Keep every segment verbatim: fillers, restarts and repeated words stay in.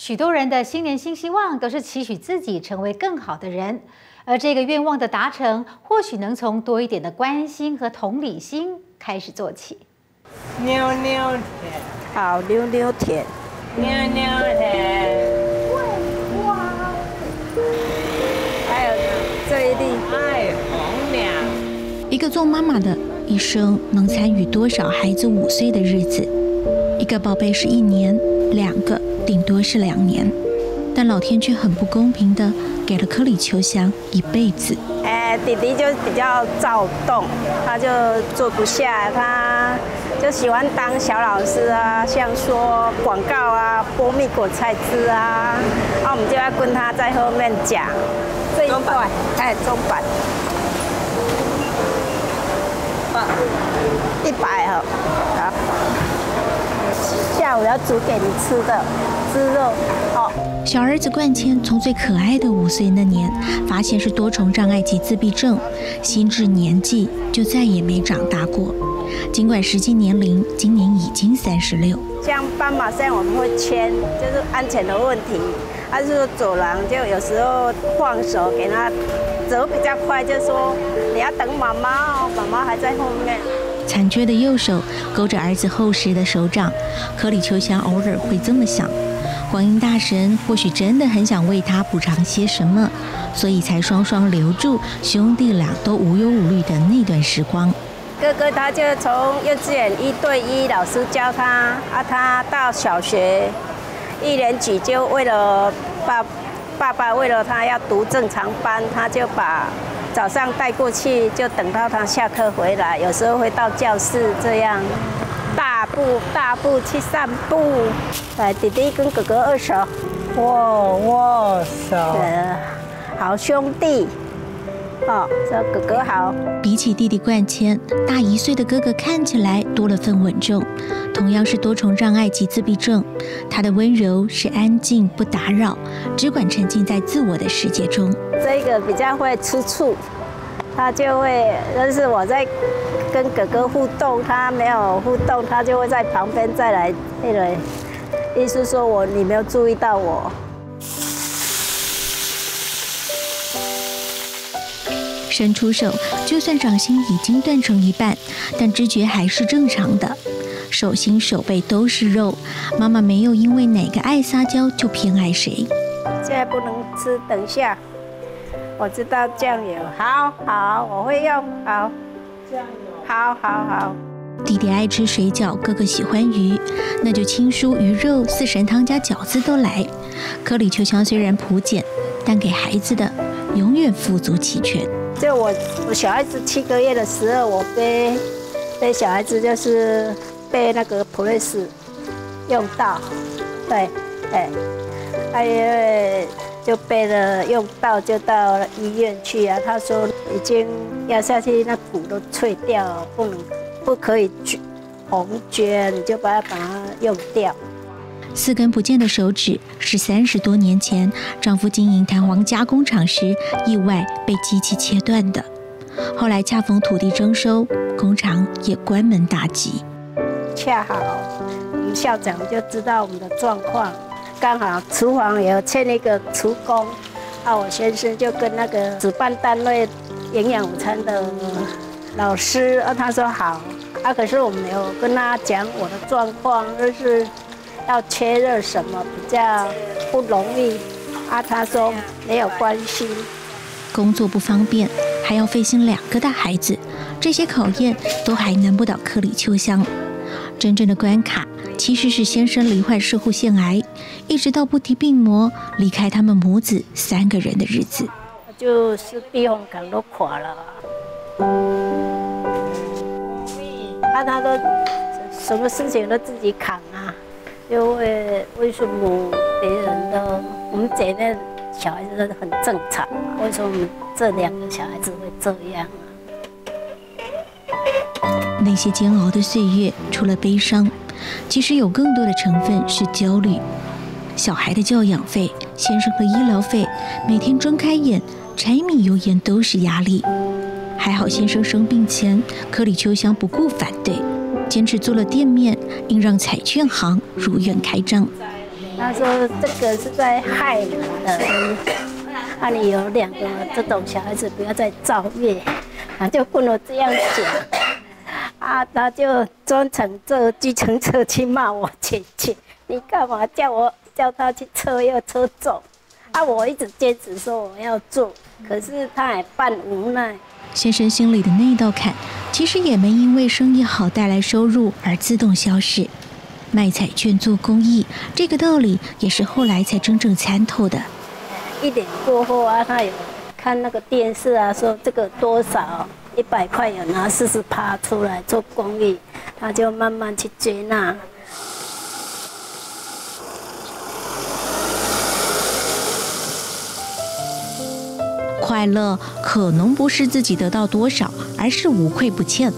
许多人的新年新希望都是期许自己成为更好的人，而这个愿望的达成，或许能从多一点的关心和同理心开始做起。妞妞甜，好妞妞甜，妞妞甜，桂花，还有这一粒爱红娘。一个做妈妈的一生能参与多少孩子五岁的日子？一个宝贝是一年，两个。 顶多是两年，但老天却很不公平的给了克里秋香一辈子。哎，弟弟就比较躁动，他就坐不下，他就喜欢当小老师啊，像说广告啊、剥蜜果菜汁啊，那我们就要跟他在后面讲这一块，哎，中板，一百哦，好，下午要煮给你吃的。 小儿子冠谦从最可爱的五岁那年发现是多重障碍及自闭症，心智年纪就再也没长大过。尽管实际年龄今年已经三十六。像斑马线我们会牵，就是安全的问题。但是走廊就有时候放手给他走比较快，就说你要等妈妈哦，妈妈还在后面。 残缺的右手勾着儿子厚实的手掌，克里秋香偶尔会这么想：广音大神或许真的很想为他补偿些什么，所以才双双留住兄弟俩都无忧无虑的那段时光。哥哥他就从幼稚园一对一老师教他，啊，他到小学一年级就为了爸爸爸为了他要读正常班，他就把。 早上带过去，就等到他下课回来，有时候会到教室这样，大步大步去散步。来，弟弟跟哥哥握手，握握手，好兄弟，哦，说哥哥好。比起弟弟冠谦，大一岁的哥哥看起来多了份稳重。同样是多重障碍及自闭症，他的温柔是安静不打扰，只管沉浸在自我的世界中。 这个比较会吃醋，他就会，但是我在跟哥哥互动，他没有互动，他就会在旁边再来那个，意思说我你没有注意到我。伸出手，就算掌心已经断成一半，但知觉还是正常的，手心手背都是肉。妈妈没有因为哪个爱撒娇就偏爱谁。现在不能吃，等一下。 我知道酱油，好好，我会用，好，酱油，好好好。弟弟爱吃水饺，哥哥喜欢鱼，那就青蔬鱼肉、四神汤加饺子都来。克里秋香虽然朴简，但给孩子的永远富足齐全。就我我小孩子七个月的时候，我背背小孩子就是背那个普瑞斯，用到，对，哎，哎呀。 就背了，用到就到医院去啊。他说已经压下去，那骨都脆掉了，不能不可以去红撅，你就把它把它用掉。四根不见的手指是三十多年前丈夫经营弹簧加工厂时意外被机器切断的。后来恰逢土地征收，工厂也关门大吉。恰好我们校长就知道我们的状况。 刚好厨房也有欠一个厨工，啊，我先生就跟那个主办单位营养午餐的老师，啊，他说好，啊，可是我没有跟他讲我的状况，就是要缺热什么比较不容易，啊，他说没有关系，工作不方便，还要费心两个大孩子，这些考验都还难不倒克里秋香，真正的关卡。 其实是先生罹患射护腺癌，一直到不敌病魔离开他们母子三个人的日子，就是避风港都垮了，那、啊、他都什么事情都自己扛啊，因为为什么别人都我们这边小孩子都很正常、啊，为什么我们这两个小孩子会这样、啊？那些煎熬的岁月，除了悲伤。 其实有更多的成分是焦虑，小孩的教养费、先生的医疗费，每天睁开眼，柴米油盐都是压力。还好先生生病前，克里秋香不顾反对，坚持做了店面，并让彩券行如愿开张。他说这个是在害你的，那你有两个这种小孩子不要再造业，啊，就不能这样讲。 啊，他就专程坐计程车去骂我姐姐，你干嘛叫我叫他去车又车走？啊，我一直坚持说我要做，可是他还半无奈。先生心里的那一道坎，其实也没因为生意好带来收入而自动消失。卖彩券做公益，这个道理也是后来才真正参透的。一点过后啊，他有看那个电视啊，说这个多少。 一百块有拿四十趴出来做公益，他就慢慢去接纳。快乐可能不是自己得到多少，而是无愧不欠。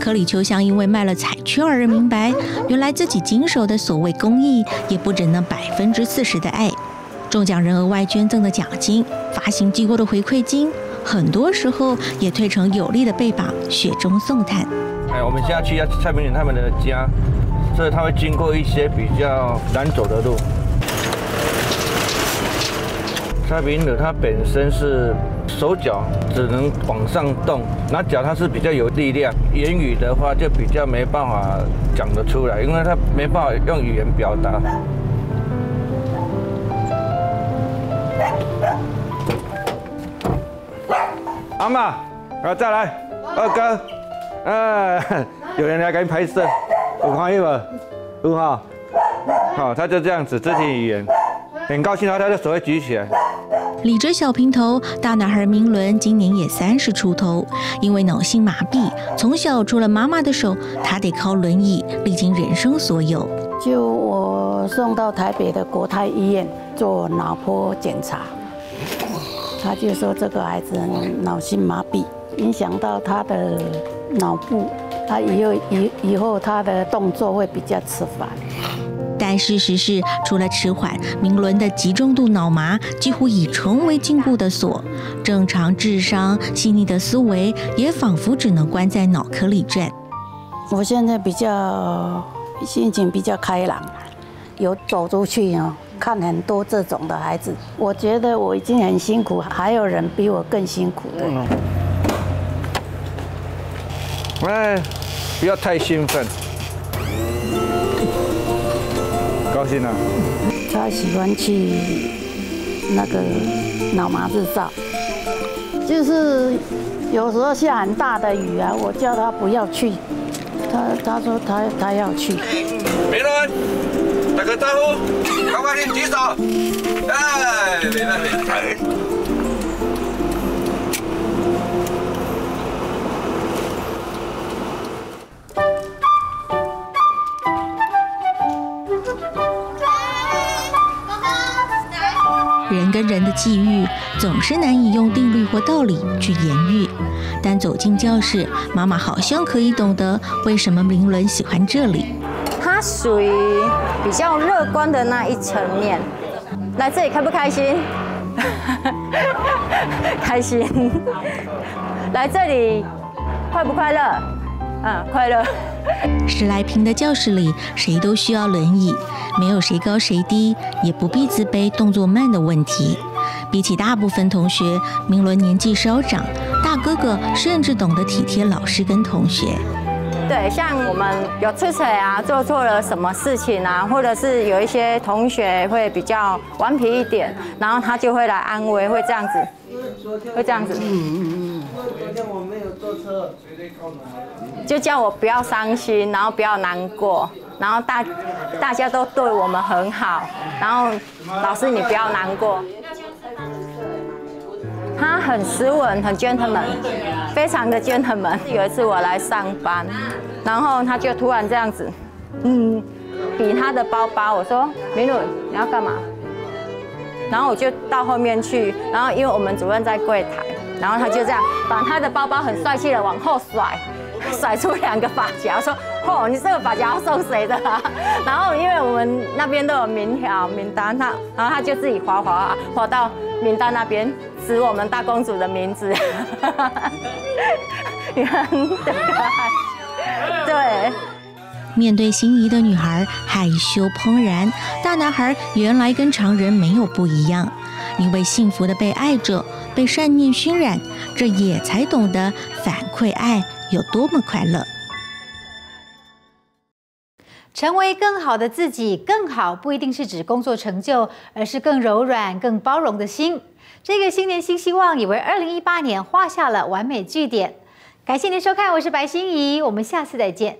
柯李秋香因为卖了彩券而明白，原来自己经手的所谓公益，也不只能百分之四十的爱。中奖人额外捐赠的奖金，发行机构的回馈金。 很多时候也推成有力的背膀，雪中送炭。哎，我们下去要去蔡明远他们的家，所以他会经过一些比较难走的路。蔡明远他本身是手脚只能往上动，那脚他是比较有力量，言语的话就比较没办法讲得出来，因为他没办法用语言表达。 阿嬷，啊，再来，二哥，啊，有人来给你拍摄，我看一会，有哈，好，他就这样子肢体语言，很高兴他他的手会举起来。理着小平头，大男孩明伦今年也三十出头，因为脑性麻痹，从小除了妈妈的手，他得靠轮椅，历经人生所有。就我送到台北的国泰医院做脑波检查。 他就说这个孩子脑性麻痹，影响到他的脑部，他以后以以后他的动作会比较迟缓。但事实是，除了迟缓，明伦的极重度脑麻几乎已成为进步的锁。正常智商、细腻的思维也仿佛只能关在脑壳里转。我现在比较心情比较开朗，有走出去哦。 看很多这种的孩子，我觉得我已经很辛苦，还有人比我更辛苦的。哎，不要太兴奋，高兴啊！他喜欢去那个脑麻日照，就是有时候下很大的雨啊，我叫他不要去，他他说他他要去。没人。 打个招呼，赶快去举手。哎，没了没了。人跟人的际遇总是难以用定律或道理去言喻，但走进教室，妈妈好像可以懂得为什么明伦喜欢这里。 他属于比较乐观的那一层面，来这里开不开心？开心。来这里快不快乐？啊，快乐。十来平的教室里，谁都需要轮椅，没有谁高谁低，也不必自卑动作慢的问题。比起大部分同学，明伦年纪稍长，大哥哥甚至懂得体贴老师跟同学。 对，像我们有出错啊，做错了什么事情啊，或者是有一些同学会比较顽皮一点，然后他就会来安慰，会这样子，会这样子。嗯嗯嗯。昨天我没有坐车，就叫我不要伤心，然后不要难过，然后大大家都对我们很好，然后老师你不要难过。他很斯文，很 gentleman。 非常的 gentleman。有一次我来上班，然后他就突然这样子，嗯，比他的包包。我说：“明伦，你要干嘛？”然后我就到后面去，然后因为我们主任在柜台，然后他就这样把他的包包很帅气的往后甩，甩出两个发夹。我说：“哦，你这个发夹要送谁的啊？”然后因为我们那边都有名条名单，他然后他就自己滑滑滑到名单那边。 指我们大公主的名字，你很可爱。对，面对心仪的女孩害羞怦然，大男孩原来跟常人没有不一样，因为幸福的被爱着，被善念熏染，这也才懂得反馈爱有多么快乐。成为更好的自己，更好不一定是指工作成就，而是更柔软、更包容的心。这个新年新希望也为二零一八年画下了完美句点。感谢您收看，我是白心怡，我们下次再见。